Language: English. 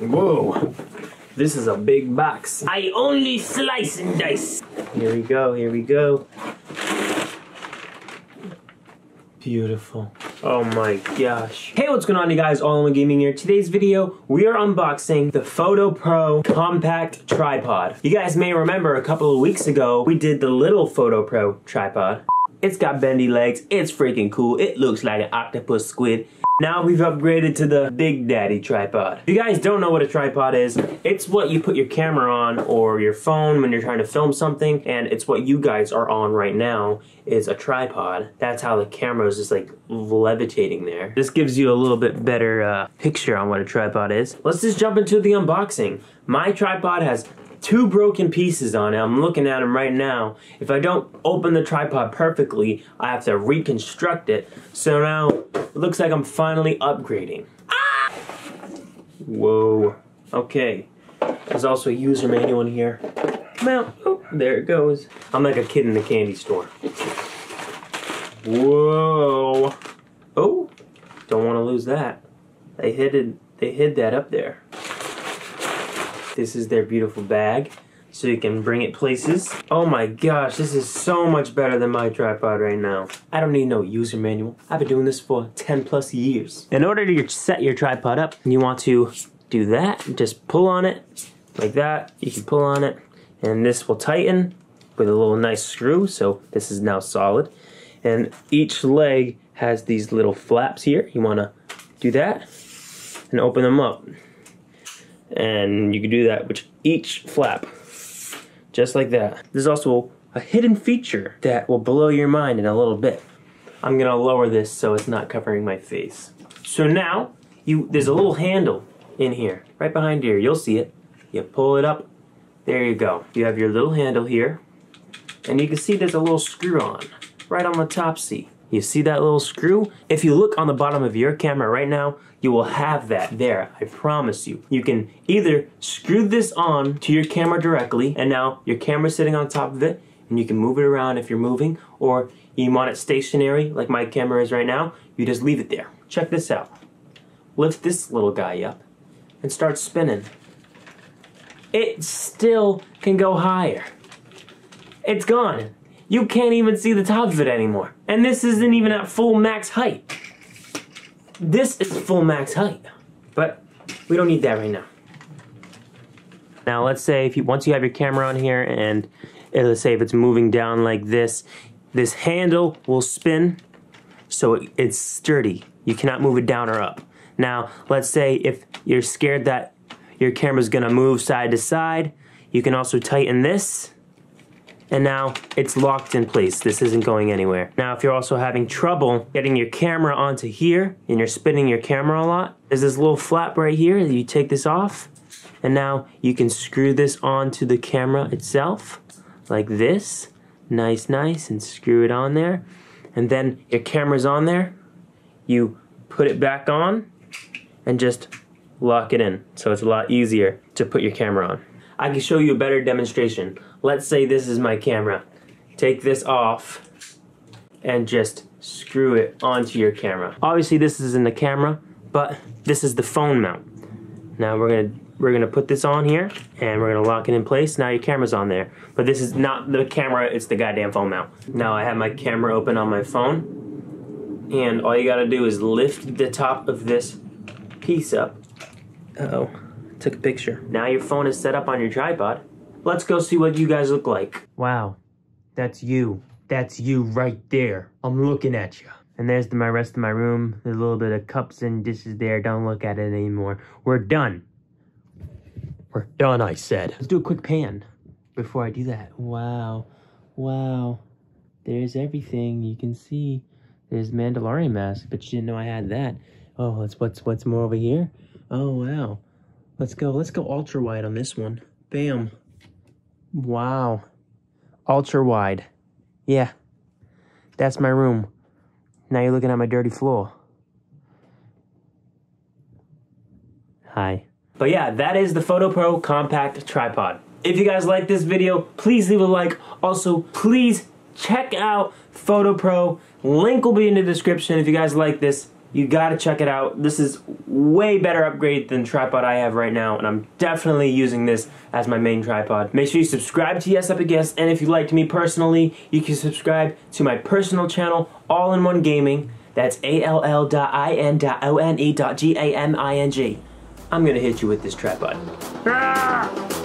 Whoa, this is a big box. I only slice and dice. Here we go, here we go. Beautiful. Oh my gosh. Hey, what's going on, you guys? All in One Gaming here. Today's video, we are unboxing the Fotopro Compact Tripod. You guys may remember a couple of weeks ago, we did the little Fotopro tripod. It's got bendy legs. It's freaking cool. It looks like an octopus squid. Now we've upgraded to the Big Daddy tripod. If you guys don't know what a tripod is, it's what you put your camera on or your phone when you're trying to film something, and it's what you guys are on right now is a tripod. That's how the camera is just like levitating there. This gives you a little bit better picture on what a tripod is. Let's just jump into the unboxing. My tripod has two broken pieces on it. I'm looking at them right now. If I don't open the tripod perfectly, I have to reconstruct it. So now it looks like I'm finally upgrading. Ah! Whoa. Okay. There's also a user manual in here. Well, oh, there it goes. I'm like a kid in the candy store. Whoa. Oh, don't want to lose that. They hid that up there. This is their beautiful bag, so you can bring it places. Oh my gosh, this is so much better than my tripod right now. I don't need no user manual. I've been doing this for 10 plus years. In order to set your tripod up, you want to do that. Just pull on it, like that. You can pull on it, and this will tighten with a little nice screw, so this is now solid. And each leg has these little flaps here. You wanna do that, and open them up. And you can do that with each flap, just like that. There's also a hidden feature that will blow your mind in a little bit. I'm gonna lower this so it's not covering my face. So now, there's a little handle in here, right behind here, you'll see it. You pull it up, there you go. You have your little handle here, and you can see there's a little screw on, right on the top seat. You see that little screw? If you look on the bottom of your camera right now, you will have that there, I promise you. You can either screw this on to your camera directly, and now your camera's sitting on top of it, and you can move it around if you're moving, or you want it stationary, like my camera is right now, you just leave it there. Check this out. Lift this little guy up, and start spinning. It still can go higher. It's gone. You can't even see the top of it anymore. And this isn't even at full max height. This is full max height. But we don't need that right now. Now let's say once you have your camera on here and let's say if it's moving down like this, this handle will spin so it's sturdy. You cannot move it down or up. Now let's say if you're scared that your camera's gonna move side to side, you can also tighten this. And now it's locked in place. This isn't going anywhere. Now, if you're also having trouble getting your camera onto here and you're spinning your camera a lot, there's this little flap right here. You take this off and now you can screw this onto the camera itself like this. Nice, nice, and screw it on there. And then your camera's on there. You put it back on and just lock it in. So it's a lot easier to put your camera on. I can show you a better demonstration. Let's say this is my camera. Take this off and just screw it onto your camera. Obviously this isn't the camera, but this is the phone mount. Now we're gonna put this on here and we're gonna lock it in place. Now your camera's on there. But this is not the camera, it's the goddamn phone mount. Now I have my camera open on my phone and all you gotta do is lift the top of this piece up. Uh-oh. Took a picture. Now your phone is set up on your tripod. Let's go see what you guys look like. Wow, that's you. That's you right there. I'm looking at you. And there's my rest of my room. There's a little bit of cups and dishes there. Don't look at it anymore. We're done. We're done, I said. Let's do a quick pan before I do that. Wow, wow. There's everything you can see. There's Mandalorian mask, but you didn't know I had that. Oh, what's more over here? Oh, wow. Let's go ultra wide on this one. Bam. Wow. Ultra wide. Yeah. That's my room. Now you're looking at my dirty floor. Hi. But yeah, that is the Fotopro Compact Tripod. If you guys like this video, please leave a like. Also, please check out Fotopro. Link will be in the description if you guys like this. You gotta check it out. This is way better upgrade than the tripod I have right now, and I'm definitely using this as my main tripod. Make sure you subscribe to Yes Epic Yes, and if you liked me personally, you can subscribe to my personal channel, All in One Gaming. That's all.in.one.gaming. I'm gonna hit you with this tripod. Ah!